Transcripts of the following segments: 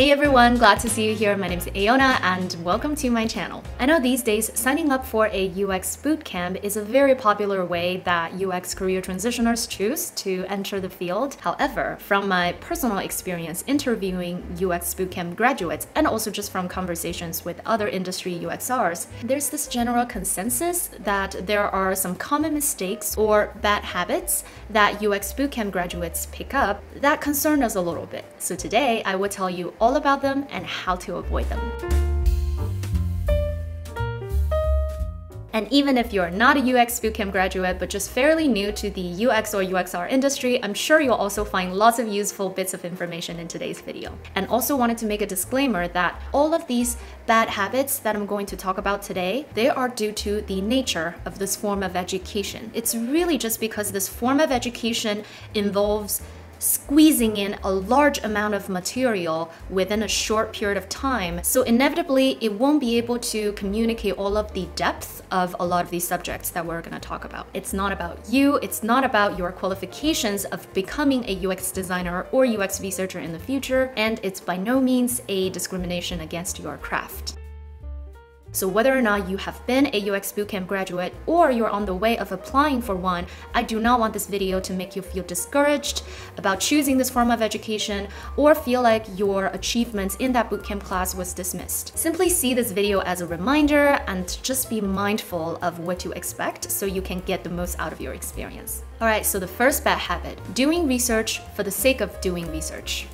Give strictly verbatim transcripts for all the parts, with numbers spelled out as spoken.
Hey everyone, glad to see you here. My name is Aona and welcome to my channel. I know these days signing up for a U X bootcamp is a very popular way that U X career transitioners choose to enter the field. However, from my personal experience interviewing U X bootcamp graduates and also just from conversations with other industry U X Rs, there's this general consensus that there are some common mistakes or bad habits that U X bootcamp graduates pick up that concern us a little bit. So today I will tell you all about them and how to avoid them. And even if you're not a U X bootcamp graduate, but just fairly new to the U X or U X R industry, I'm sure you'll also find lots of useful bits of information in today's video. And also wanted to make a disclaimer that all of these bad habits that I'm going to talk about today, they are due to the nature of this form of education. It's really just because this form of education involves squeezing in a large amount of material within a short period of time. So inevitably, it won't be able to communicate all of the depth of a lot of these subjects that we're gonna talk about. It's not about you, it's not about your qualifications of becoming a U X designer or U X researcher in the future, and it's by no means a discrimination against your craft. So whether or not you have been a U X bootcamp graduate or you're on the way of applying for one, I do not want this video to make you feel discouraged about choosing this form of education or feel like your achievements in that bootcamp class was dismissed. Simply see this video as a reminder and just be mindful of what to expect so you can get the most out of your experience. All right, so the first bad habit, doing research for the sake of doing research.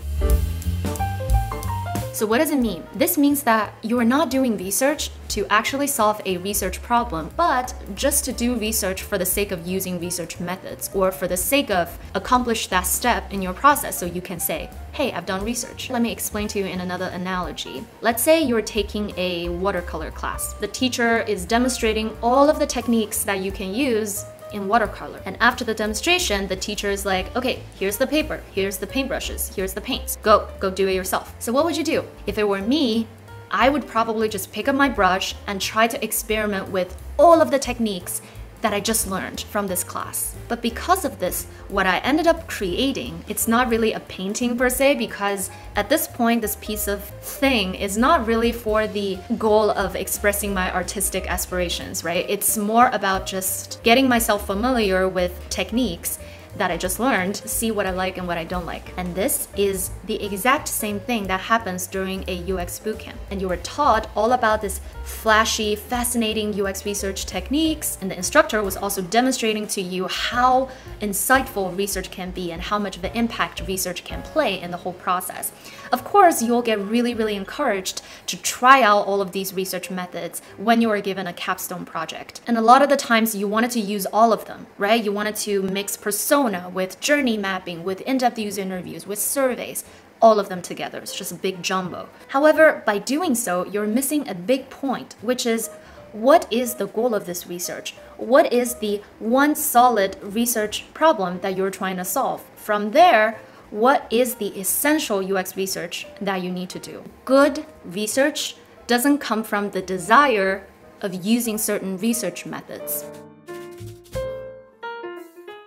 So what does it mean? This means that you are not doing research to actually solve a research problem, but just to do research for the sake of using research methods or for the sake of accomplish that step in your process so you can say, hey, I've done research. Let me explain to you in another analogy. Let's say you're taking a watercolor class. The teacher is demonstrating all of the techniques that you can use in watercolor. And after the demonstration, the teacher is like, okay, here's the paper, here's the paintbrushes, here's the paints. Go, go do it yourself. So what would you do? If it were me, I would probably just pick up my brush and try to experiment with all of the techniques that I just learned from this class. But because of this, what I ended up creating, it's not really a painting per se, because at this point, this piece of thing is not really for the goal of expressing my artistic aspirations, right? It's more about just getting myself familiar with techniques that I just learned, see what I like and what I don't like. And this is the exact same thing that happens during a U X bootcamp. And you were taught all about this flashy, fascinating U X research techniques, and the instructor was also demonstrating to you how insightful research can be and how much of an impact research can play in the whole process. Of course, you'll get really, really encouraged to try out all of these research methods when you are given a capstone project. And a lot of the times you wanted to use all of them, right? You wanted to mix personas with journey mapping, with in-depth user interviews, with surveys, all of them together. It's just a big jumbo. However, by doing so, you're missing a big point, which is what is the goal of this research? What is the one solid research problem that you're trying to solve? From there, what is the essential U X research that you need to do? Good research doesn't come from the desire of using certain research methods.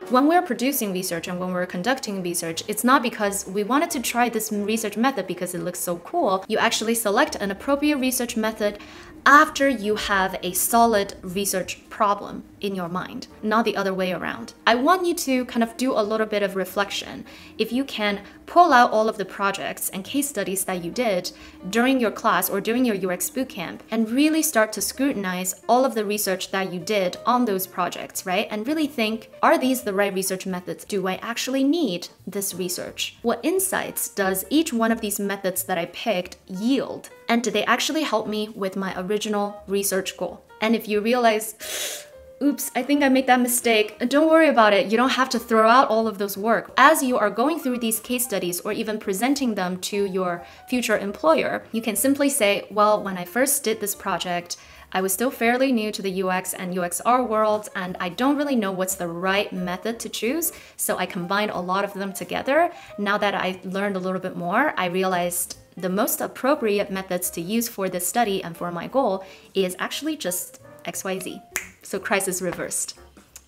When we're producing research and when we're conducting research, it's not because we wanted to try this research method because it looks so cool. You actually select an appropriate research method after you have a solid research problem in your mind, not the other way around. I want you to kind of do a little bit of reflection. If you can pull out all of the projects and case studies that you did during your class or during your U X bootcamp and really start to scrutinize all of the research that you did on those projects, right? And really think, are these the right research methods? Do I actually need this research? What insights does each one of these methods that I picked yield? And do they actually help me with my original research goal? And if you realize, oops, I think I made that mistake, don't worry about it. You don't have to throw out all of those work. As you are going through these case studies or even presenting them to your future employer, you can simply say, well, when I first did this project, I was still fairly new to the U X and U X R world, and I don't really know what's the right method to choose, so I combined a lot of them together. Now that I learned a little bit more, I realized the most appropriate methods to use for this study and for my goal is actually just X Y Z. So crisis reversed.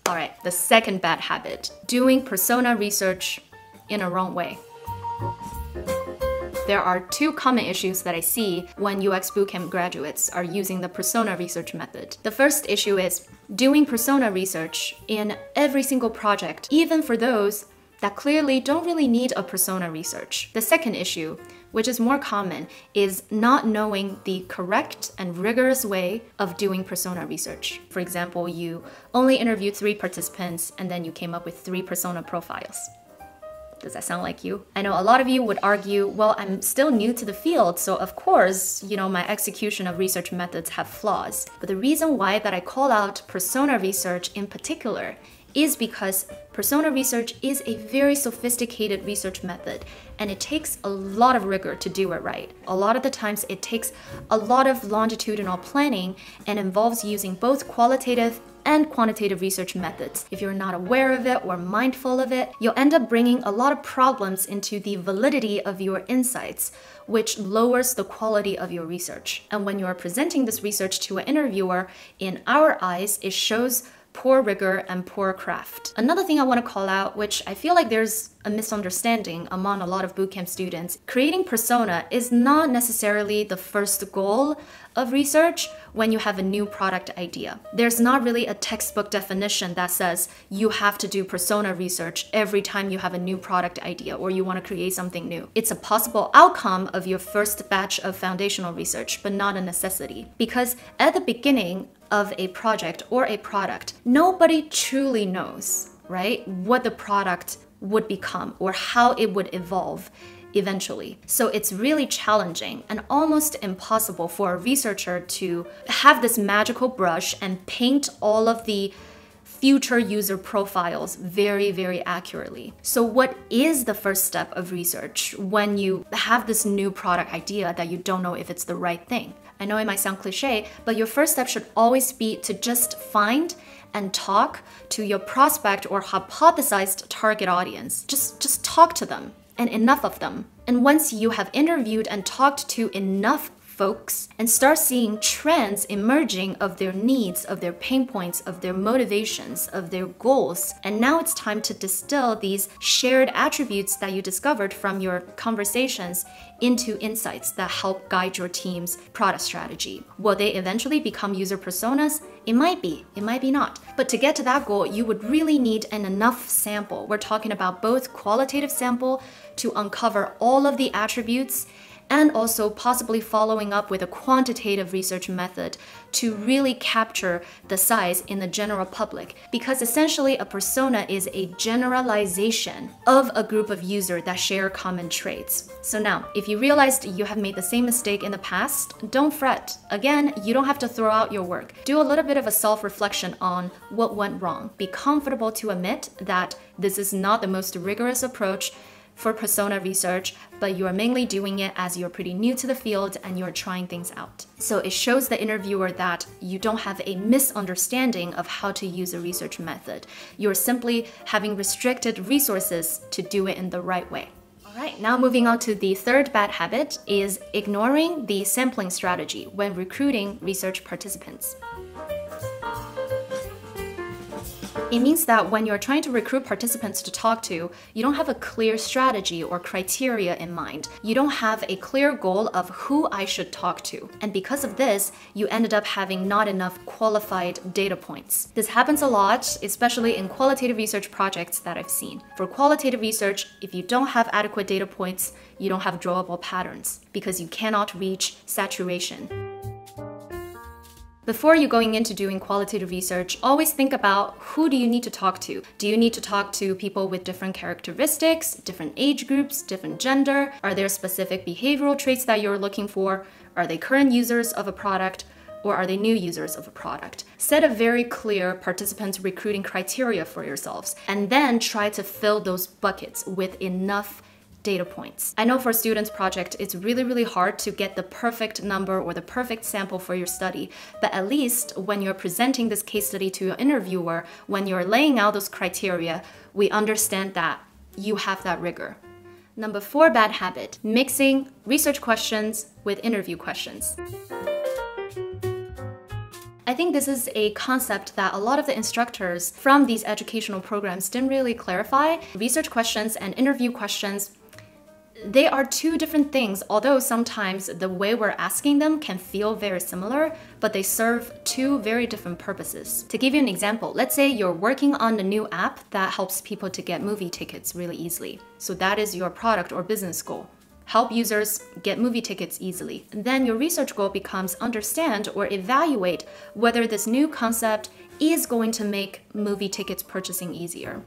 All right, the second bad habit, doing persona research in a wrong way. there are two common issues that I see when U X Bootcamp graduates are using the persona research method. The first issue is doing persona research in every single project, even for those that clearly don't really need a persona research. The second issue, which is more common, is not knowing the correct and rigorous way of doing persona research. For example, you only interviewed three participants and then you came up with three persona profiles. Does that sound like you? I know a lot of you would argue, well, I'm still new to the field, so of course, you know, my execution of research methods have flaws. But the reason why that I call out persona research in particular is because persona research is a very sophisticated research method, and it takes a lot of rigor to do it right. A lot of the times it takes a lot of longitudinal planning and involves using both qualitative and quantitative research methods. If you're not aware of it or mindful of it, you'll end up bringing a lot of problems into the validity of your insights, which lowers the quality of your research. And when you are presenting this research to an interviewer, in our eyes, it shows poor rigor and poor craft. Another thing I want to call out, which I feel like there's a misunderstanding among a lot of bootcamp students, creating persona is not necessarily the first goal of research when you have a new product idea. There's not really a textbook definition that says you have to do persona research every time you have a new product idea or you want to create something new. It's a possible outcome of your first batch of foundational research, but not a necessity. Because at the beginning of a project or a product, nobody truly knows, right, what the product would become or how it would evolve eventually. So it's really challenging and almost impossible for a researcher to have this magical brush and paint all of the future user profiles very, very accurately. So what is the first step of research when you have this new product idea that you don't know if it's the right thing? I know it might sound cliche, but your first step should always be to just find and talk to your prospect or hypothesized target audience. Just, just talk to them, and enough of them. And once you have interviewed and talked to enough folks and start seeing trends emerging of their needs, of their pain points, of their motivations, of their goals. And now it's time to distill these shared attributes that you discovered from your conversations into insights that help guide your team's product strategy. Will they eventually become user personas? It might be, it might be not. But to get to that goal, you would really need an enough sample. We're talking about both qualitative sample to uncover all of the attributes and also possibly following up with a quantitative research method to really capture the size in the general public. Because essentially a persona is a generalization of a group of users that share common traits. So now, if you realized you have made the same mistake in the past, don't fret. Again, you don't have to throw out your work. Do a little bit of a self-reflection on what went wrong. Be comfortable to admit that this is not the most rigorous approach for persona research, but you're mainly doing it as you're pretty new to the field and you're trying things out. So it shows the interviewer that you don't have a misunderstanding of how to use a research method. You're simply having restricted resources to do it in the right way. All right, now moving on to the third bad habit is ignoring the sampling strategy when recruiting research participants. It means that when you're trying to recruit participants to talk to, you don't have a clear strategy or criteria in mind. You don't have a clear goal of who I should talk to. And because of this, you ended up having not enough qualified data points. This happens a lot, especially in qualitative research projects that I've seen. For qualitative research, if you don't have adequate data points, you don't have drawable patterns because you cannot reach saturation. Before you're going into doing qualitative research, always think about who do you need to talk to? Do you need to talk to people with different characteristics, different age groups, different gender? Are there specific behavioral traits that you're looking for? Are they current users of a product? Or are they new users of a product? Set a very clear participants recruiting criteria for yourselves, and then try to fill those buckets with enough data points. I know for a students project, it's really, really hard to get the perfect number or the perfect sample for your study, but at least when you're presenting this case study to your interviewer, when you're laying out those criteria, we understand that you have that rigor. Number four bad habit, mixing research questions with interview questions. I think this is a concept that a lot of the instructors from these educational programs didn't really clarify. Research questions and interview questions They are two different things, although sometimes the way we're asking them can feel very similar, but they serve two very different purposes. To give you an example, let's say you're working on a new app that helps people to get movie tickets really easily. So that is your product or business goal. Help users get movie tickets easily. Then your research goal becomes understand or evaluate whether this new concept is going to make movie tickets purchasing easier.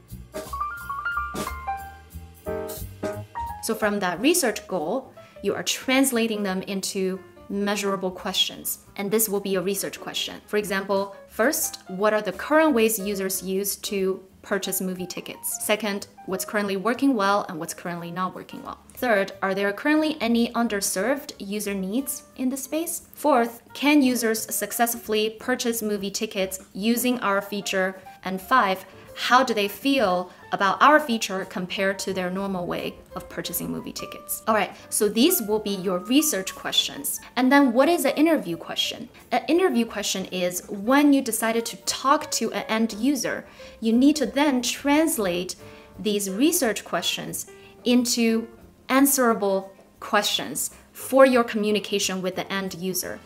So from that research goal, you are translating them into measurable questions. And this will be a research question. For example, first, what are the current ways users use to purchase movie tickets? Second, what's currently working well and what's currently not working well? Third, are there currently any underserved user needs in the space? Fourth, can users successfully purchase movie tickets using our feature? And five, how do they feel about our feature compared to their normal way of purchasing movie tickets? All right, so these will be your research questions. And then what is an interview question? An interview question is when you decided to talk to an end user, you need to then translate these research questions into answerable questions for your communication with the end user.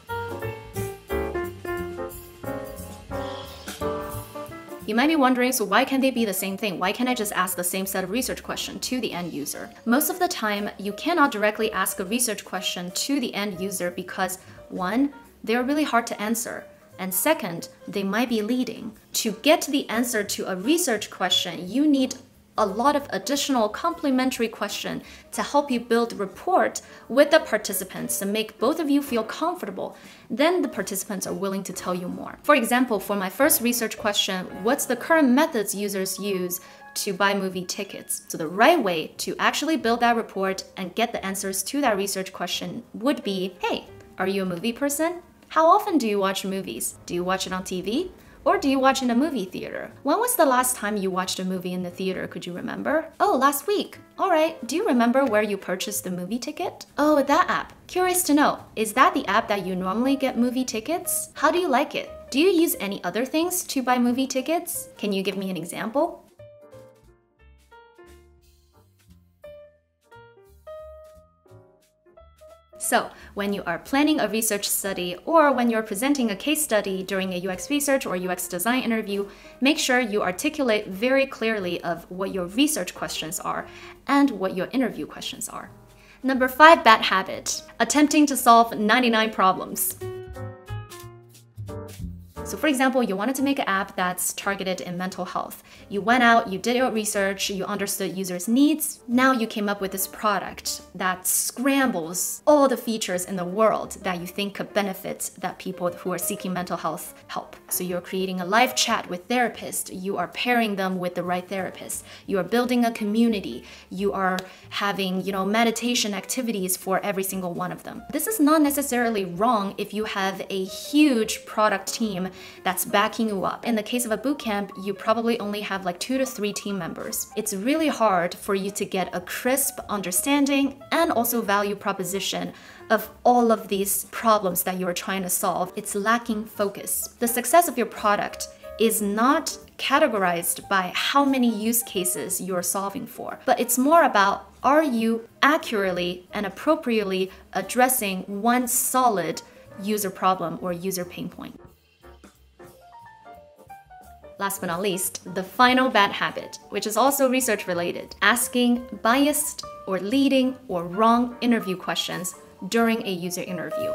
You might be wondering, so why can't they be the same thing? Why can't I just ask the same set of research question to the end user? Most of the time, you cannot directly ask a research question to the end user because one, they're really hard to answer. And second, they might be leading. To get the answer to a research question, you need a lot of additional complementary questions to help you build rapport with the participants to make both of you feel comfortable. Then the participants are willing to tell you more. For example, for my first research question, what's the current methods users use to buy movie tickets? So the right way to actually build that rapport and get the answers to that research question would be, hey, are you a movie person? How often do you watch movies? Do you watch it on T V? Or do you watch in a movie theater? When was the last time you watched a movie in the theater? Could you remember? Oh, last week. All right, do you remember where you purchased the movie ticket? Oh, that app. Curious to know, is that the app that you normally get movie tickets? How do you like it? Do you use any other things to buy movie tickets? Can you give me an example? So when you are planning a research study or when you're presenting a case study during a U X research or U X design interview, make sure you articulate very clearly of what your research questions are and what your interview questions are. Number five bad habit, attempting to solve ninety-nine problems. So for example, you wanted to make an app that's targeted in mental health. You went out, you did your research, you understood users' needs. Now you came up with this product that scrambles all the features in the world that you think could benefit that people who are seeking mental health help. So you're creating a live chat with therapists. You are pairing them with the right therapist. You are building a community. You are having, you know, meditation activities for every single one of them. This is not necessarily wrong if you have a huge product team that's backing you up. In the case of a bootcamp, you probably only have like two to three team members. It's really hard for you to get a crisp understanding and also value proposition of all of these problems that you're trying to solve. It's lacking focus. The success of your product is not categorized by how many use cases you're solving for, but it's more about, are you accurately and appropriately addressing one solid user problem or user pain point? Last but not least, the final bad habit, which is also research related, asking biased or leading or wrong interview questions during a user interview.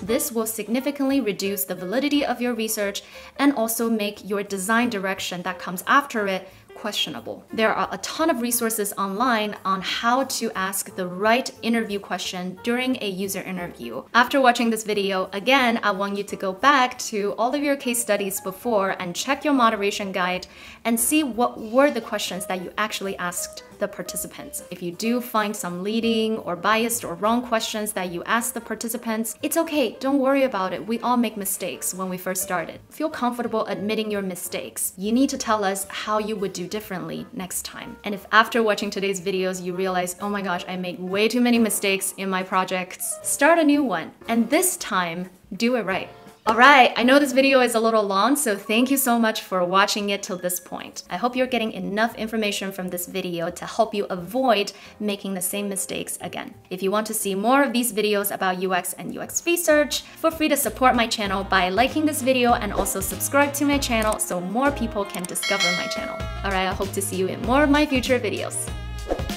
This will significantly reduce the validity of your research and also make your design direction that comes after it questionable. There are a ton of resources online on how to ask the right interview question during a user interview. After watching this video, again, I want you to go back to all of your case studies before and check your moderation guide and see what were the questions that you actually asked the participants. If you do find some leading or biased or wrong questions that you asked the participants, it's okay, don't worry about it. We all make mistakes when we first started. Feel comfortable admitting your mistakes. You need to tell us how you would do differently next time. And if after watching today's videos, you realize, oh my gosh, I make way too many mistakes in my projects, start a new one. And this time, do it right. All right, I know this video is a little long, so thank you so much for watching it till this point. I hope you're getting enough information from this video to help you avoid making the same mistakes again. If you want to see more of these videos about U X and U X research, feel free to support my channel by liking this video and also subscribe to my channel so more people can discover my channel. All right, I hope to see you in more of my future videos.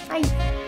Bye.